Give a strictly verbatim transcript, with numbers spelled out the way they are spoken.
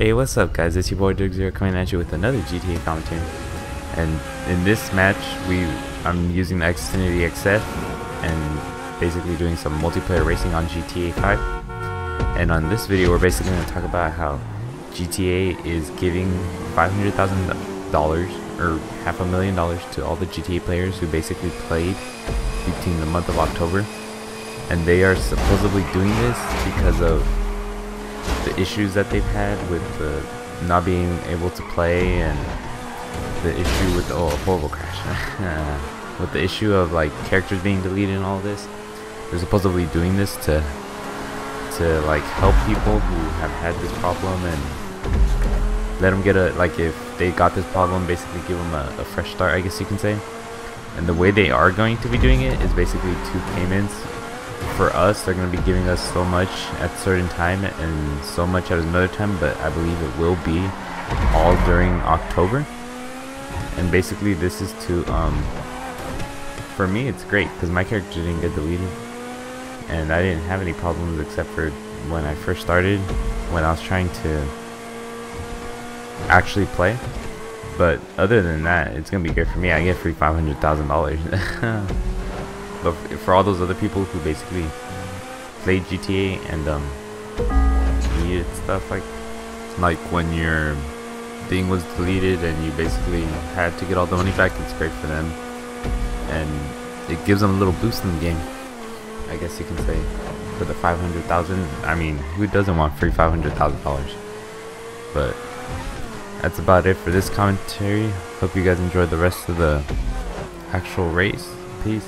Hey, what's up guys, it's your boy DugZero coming at you with another G T A commentary. And in this match, we I'm using the X ten eighty X F and basically doing some multiplayer racing on G T A five. And on this video, we're basically going to talk about how G T A is giving five hundred thousand dollars or half a million dollars to all the G T A players who basically played between the month of October. And they are supposedly doing this because of the issues that they've had with the not being able to play, and the issue with the, oh, horrible crash with the issue of like characters being deleted and all this. They're supposedly doing this to to like help people who have had this problem and let them get a, like, if they got this problem, basically give them a, a fresh start, I guess you can say. And the way they are going to be doing it is basically two payments. For us, they're going to be giving us so much at a certain time and so much at another time, but I believe it will be all during October. And basically this is to, um, for me it's great because my character didn't get deleted and I didn't have any problems except for when I first started, when I was trying to actually play. But other than that, it's going to be great for me. I get free five hundred thousand dollars. But for all those other people who basically played G T A and um, needed stuff like like when your thing was deleted and you basically had to get all the money back, it's great for them, and it gives them a little boost in the game, I guess you can say, for the five hundred thousand. I mean, who doesn't want free five hundred thousand dollars? But that's about it for this commentary. Hope you guys enjoyed the rest of the actual race. Peace.